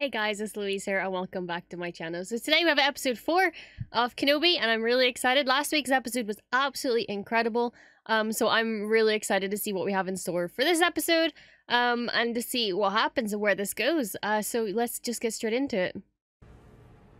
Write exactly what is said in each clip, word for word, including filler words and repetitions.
Hey guys, it's Louise here and welcome back to my channel. So today we have episode four of Kenobi and I'm really excited. Last week's episode was absolutely incredible. Um, so I'm really excited to see what we have in store for this episode um, and to see what happens and where this goes. Uh, so let's just get straight into it.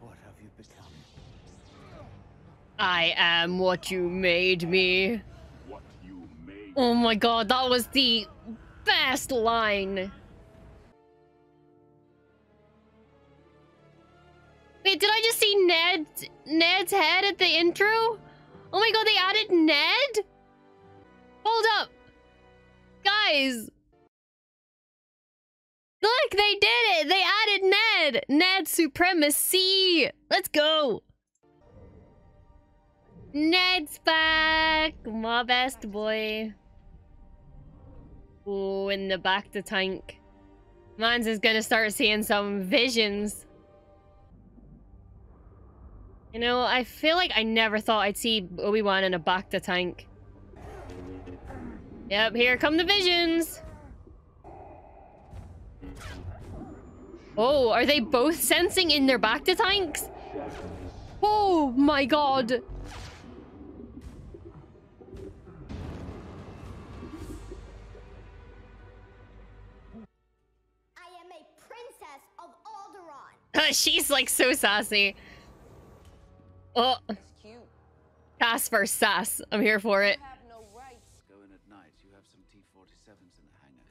What have you become? I am what you made me. What you made. Oh my god, that was the best line. Wait, did I just see Ned, Ned's head at the intro? Oh my god, they added Ned? Hold up. Guys. Look, they did it. They added Ned. Ned supremacy. Let's go. Ned's back. My best boy. Oh, in the back of the tank. Mans is going to start seeing some visions. You know, I feel like I never thought I'd see Obi-Wan in a Bacta tank. Yep, here come the visions! Oh, are they both sensing in their Bacta tanks? Oh my god! I am a princess of Alderaan! She's like so sassy. Oh, sass for sass. I'm here for it. No right. Go in at night. You have some T forty-sevens in the hangar.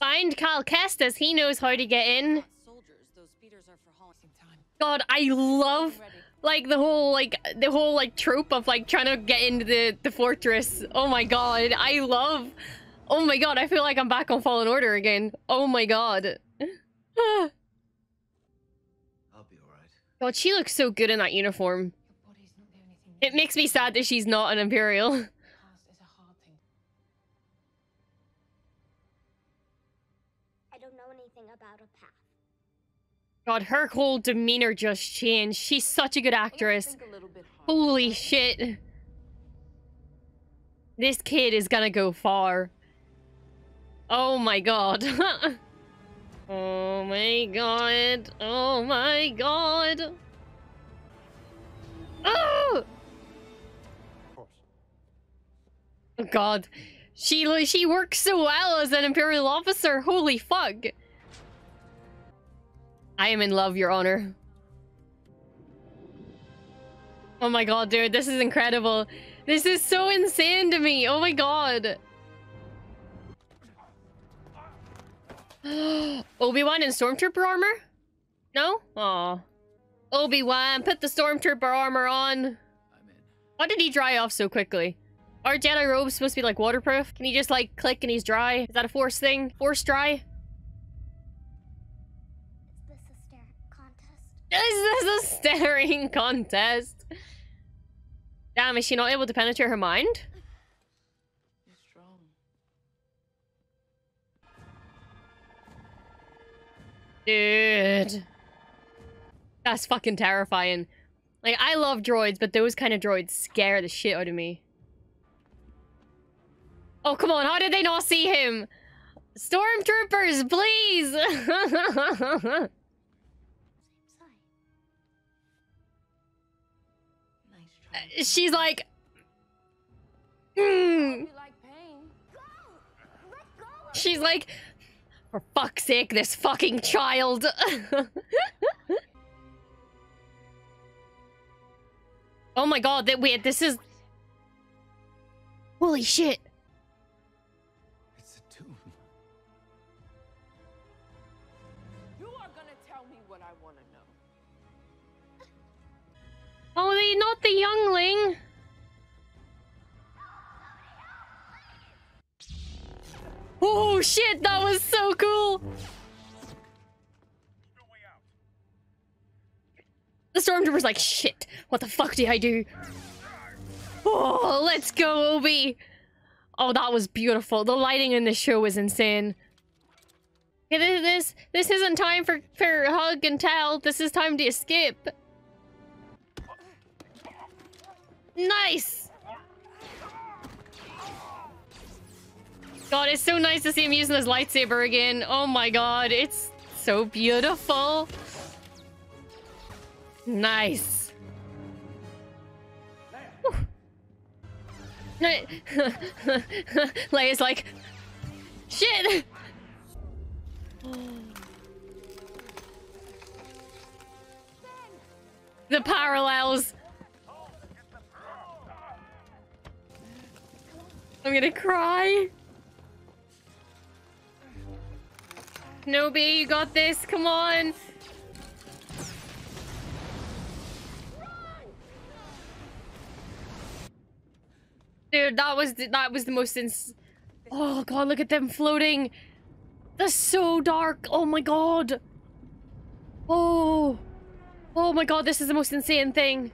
Find Cal Kestis. He knows how to get in. Soldiers, those beaters are for hauling time. God, I love like the whole like the whole like trope of like trying to get into the the fortress. Oh my god, I love. Oh my god, I feel like I'm back on Fallen Order again. Oh my god. I'll be all right. God, she looks so good in that uniform. It makes me sad that she's not an Imperial. I don't know anything about a path. God, her whole demeanor just changed. She's such a good actress. Holy shit. This kid is gonna go far. Oh my god. Oh my god. Oh my god. Oh! Oh god, she she works so well as an Imperial officer. Holy fuck! I am in love, Your Honor. Oh my god, dude, this is incredible. This is so insane to me. Oh my god. Obi-Wan in Stormtrooper armor? No? Aw. Obi-Wan, put the Stormtrooper armor on. I'm in. Why did he dry off so quickly? Are Jedi robes supposed to be like waterproof? Can he just like click and he's dry? Is that a force thing? Force dry? Is this a staring contest? Is this a staring contest? Damn, is she not able to penetrate her mind? You're strong. Dude. That's fucking terrifying. Like, I love droids, but those kind of droids scare the shit out of me. Oh, come on. How did they not see him? Stormtroopers, please. She's like, mm. She's like, for fuck's sake, this fucking child. Oh my god, that wait, this is holy shit. Oh, they not the youngling. Oh shit, that was so cool. The Stormtrooper's like, shit, what the fuck did I do? Oh, let's go, Obi. Oh, that was beautiful. The lighting in this show was insane. Okay, this, this, this isn't time for, for hug and tell. This is time to escape. Nice! God, it's so nice to see him using his lightsaber again. Oh my god, it's so beautiful. Nice. Leia's like, shit. The parallels. I'm gonna cry. Kenobi, you got this. Come on. Dude, that was the, that was the most ins. Oh god, look at them floating. That's so dark. Oh my god. Oh. Oh my god, this is the most insane thing.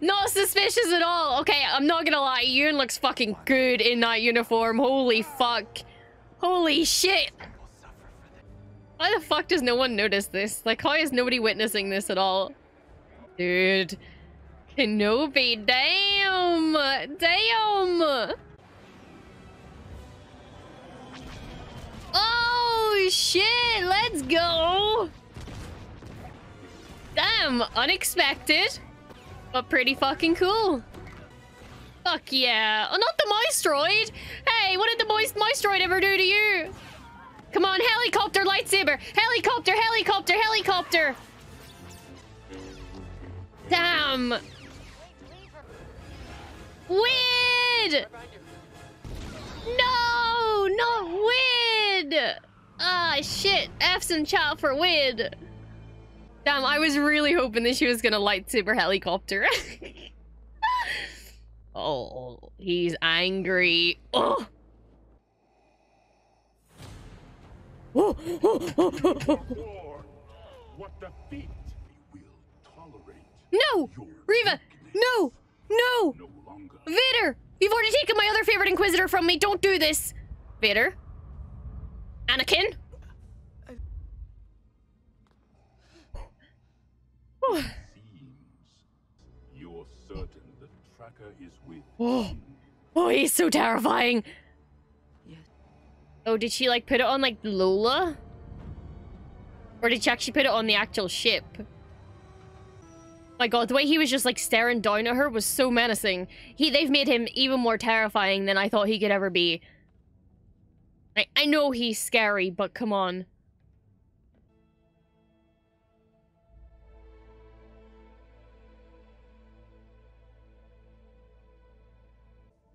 Not suspicious at all. Okay, I'm not gonna lie. Ewan looks fucking good in that uniform. Holy fuck. Holy shit. Why the fuck does no one notice this? Like, how is nobody witnessing this at all? Dude. Kenobi, damn! Damn! Oh, shit! Let's go! Damn, unexpected, but pretty fucking cool. Fuck yeah. Oh, not the moist droid! Hey, what did the moist moist droid ever do to you? Come on, helicopter lightsaber! Helicopter, helicopter, helicopter! Damn! Weird! No! Not weird! Ah, shit. F's in chat for weird. Damn, I was really hoping that she was gonna lightsaber helicopter. Oh, he's angry. Oh! Oh, oh, oh, oh, oh. What the feet will tolerate. No! Reva! No! No! Vader! You've already taken my other favorite Inquisitor from me! Don't do this! Vader? Anakin? It seems you're certain the tracker is with oh. oh, he's so terrifying! Yes. Oh, did she like put it on like Lola? Or did she actually put it on the actual ship? My god, the way he was just like staring down at her was so menacing. He they've made him even more terrifying than I thought he could ever be. I, I know he's scary, but come on.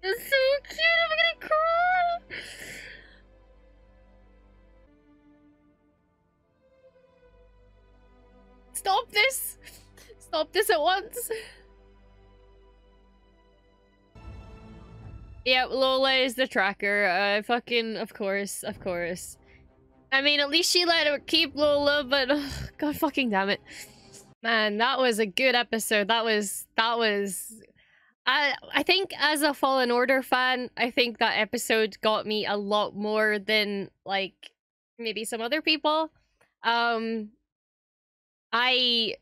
It's so cute, I'm gonna cry! Stop this! Stop this at once. Yep, Lola is the tracker. Uh, fucking, of course, of course. I mean, at least she let her keep Lola, but oh, god fucking damn it. Man, that was a good episode. That was, that was... I, I think as a Fallen Order fan, I think that episode got me a lot more than, like, maybe some other people. Um, I...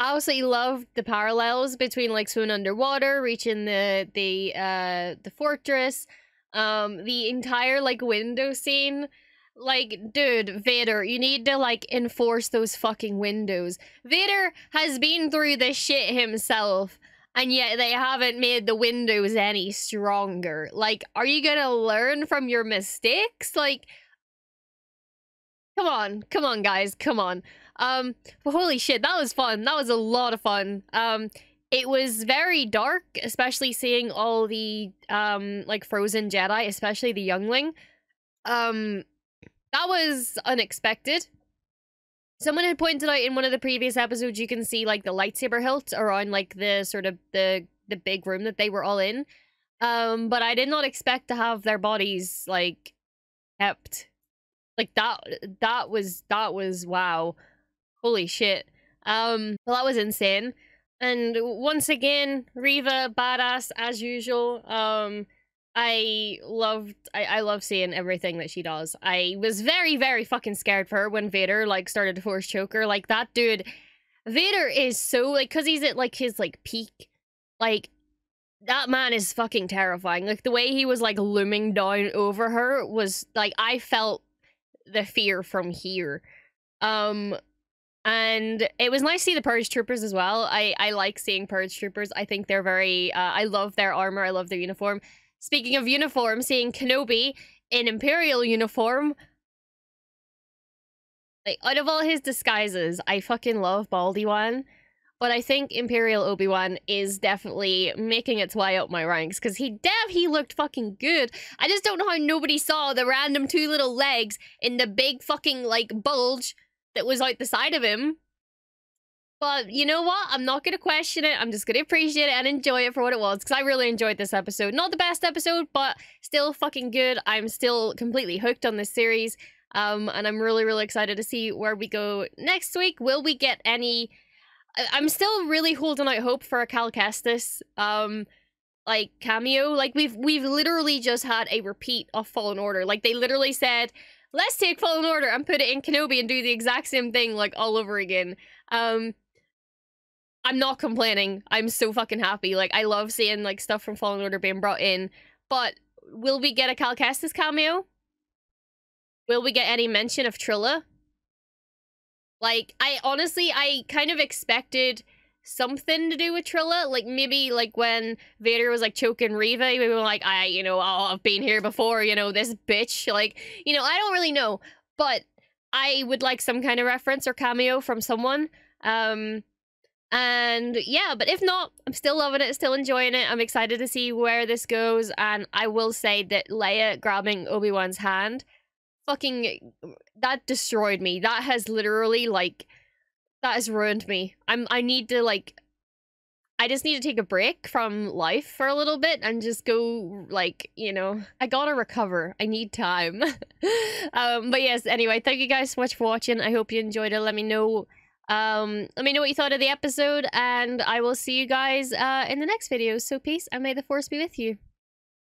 I also loved the parallels between like swimming underwater, reaching the the uh the fortress, um the entire like window scene. Like, dude, Vader, you need to like enforce those fucking windows. Vader has been through this shit himself, and yet they haven't made the windows any stronger. Like, are you gonna learn from your mistakes? Like, come on, come on, guys, come on. Um, but holy shit, that was fun. That was a lot of fun. Um, it was very dark, especially seeing all the, um, like, frozen Jedi, especially the youngling. Um, that was unexpected. Someone had pointed out in one of the previous episodes, you can see, like, the lightsaber hilt around, like, the sort of the, the big room that they were all in. Um, but I did not expect to have their bodies, like, kept. Like, that, that was, that was, wow. Holy shit. Um, well, that was insane. And once again, Reva, badass as usual. Um, I loved, I, I love seeing everything that she does. I was very, very fucking scared for her when Vader, like, started to force choke her. Like, that dude, Vader is so, like, because he's at, like, his, like, peak. Like, that man is fucking terrifying. Like, the way he was, like, looming down over her was, like, I felt the fear from here. Um, and it was nice to see the Purge Troopers as well. I, I like seeing Purge Troopers. I think they're very... Uh, I love their armor. I love their uniform. Speaking of uniform, seeing Kenobi in Imperial uniform... Like, out of all his disguises, I fucking love Baldy Wan. But I think Imperial Obi-Wan is definitely making its way up my ranks. Because he damn, he looked fucking good. I just don't know how nobody saw the random two little legs in the big fucking, like, bulge that was out the side of him. But you know what? I'm not going to question it. I'm just going to appreciate it and enjoy it for what it was. Because I really enjoyed this episode. Not the best episode, but still fucking good. I'm still completely hooked on this series. Um, and I'm really, really excited to see where we go next week. Will we get any... I'm still really holding out hope for a Cal Kestis, um, like, cameo. Like, we've we've literally just had a repeat of Fallen Order. Like, they literally said, let's take Fallen Order and put it in Kenobi and do the exact same thing, like, all over again. Um, I'm not complaining. I'm so fucking happy. Like, I love seeing, like, stuff from Fallen Order being brought in. But will we get a Cal Kestis cameo? Will we get any mention of Trilla? Like, I honestly, I kind of expected something to do with Trilla. Like, maybe, like, when Vader was, like, choking Reva, we were like, I, you know, oh, I've been here before, you know, this bitch. Like, you know, I don't really know. But I would like some kind of reference or cameo from someone. Um, and, yeah, but if not, I'm still loving it, still enjoying it. I'm excited to see where this goes. And I will say that Leia grabbing Obi-Wan's hand... Fucking, that destroyed me. That has literally, like, that has ruined me. I'm, I need to, like, I just need to take a break from life for a little bit and just go, like, you know, I gotta recover. I need time. um, but yes, anyway, thank you guys so much for watching. I hope you enjoyed it. Let me know, um, let me know what you thought of the episode, and I will see you guys, uh, in the next video. So peace, and may the force be with you.